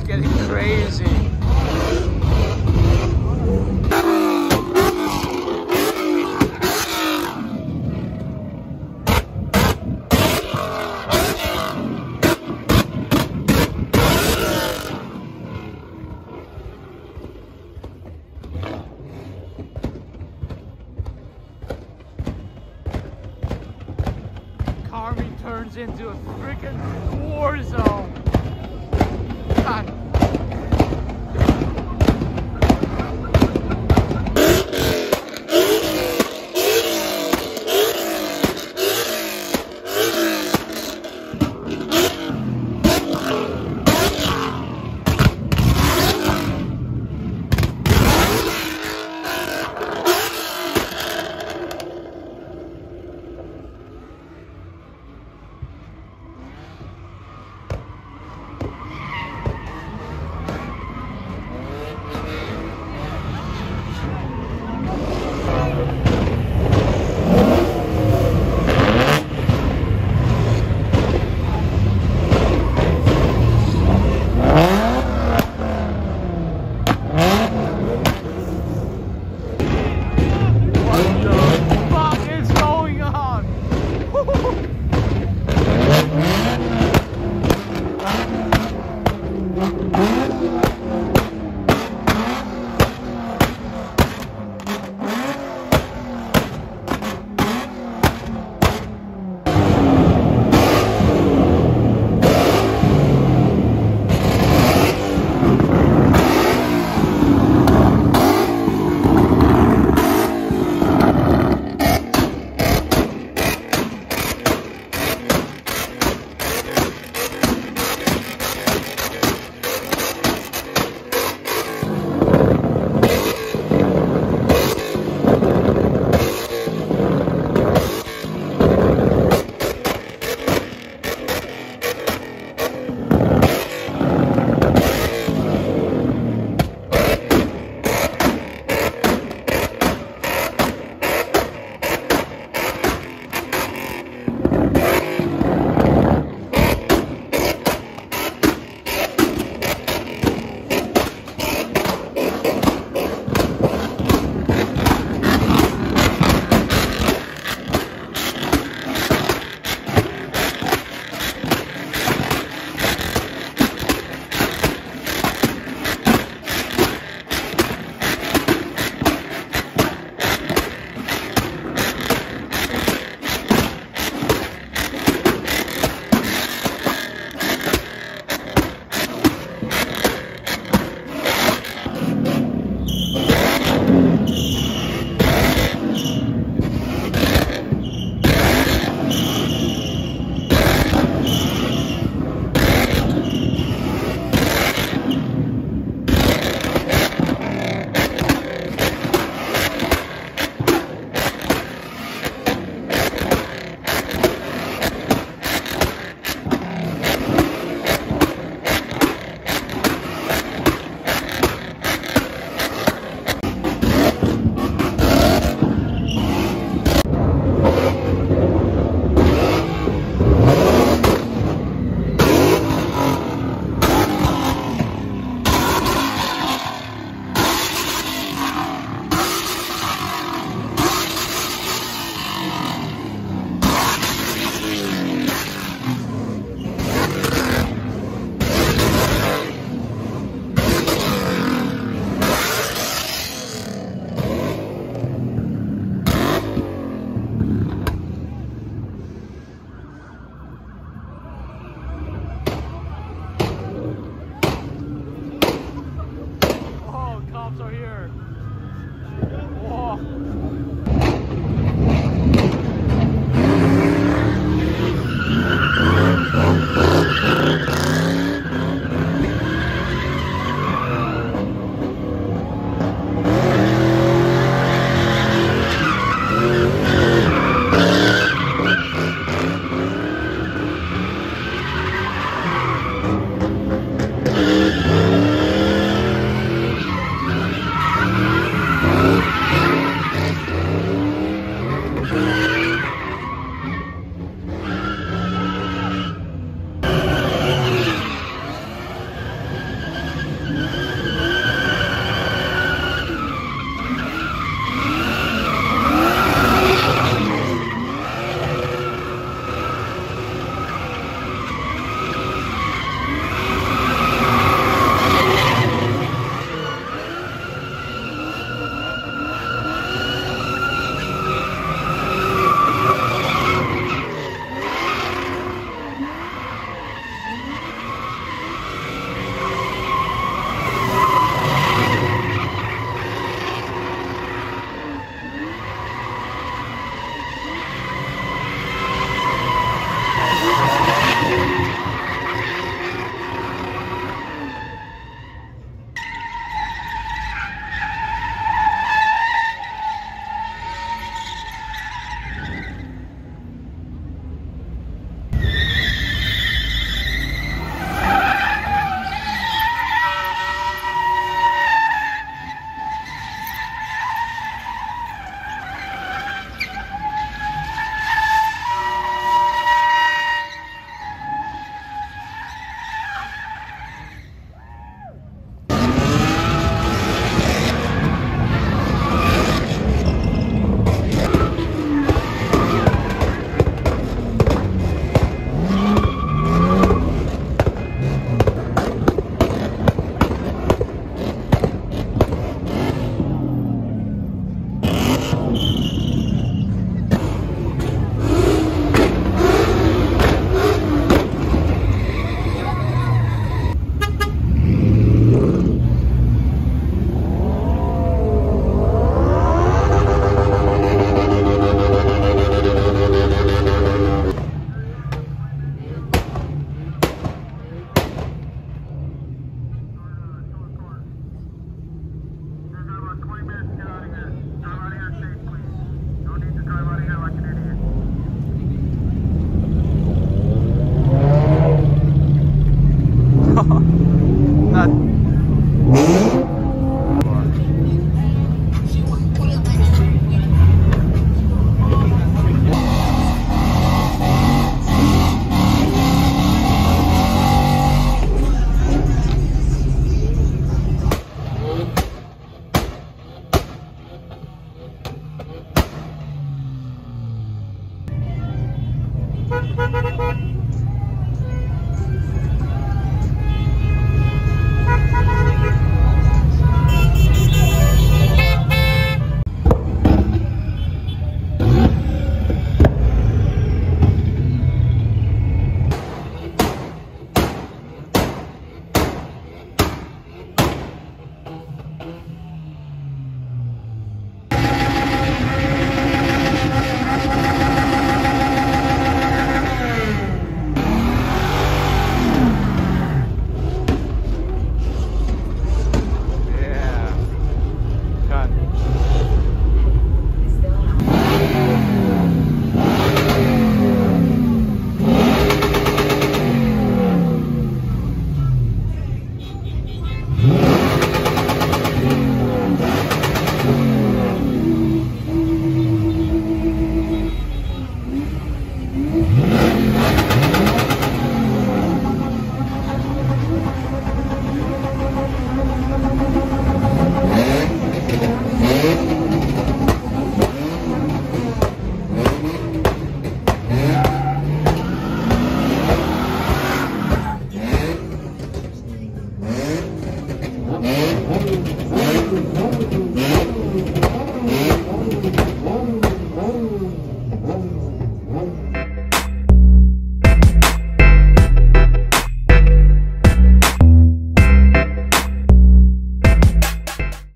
is getting crazy. Carving turns into a freaking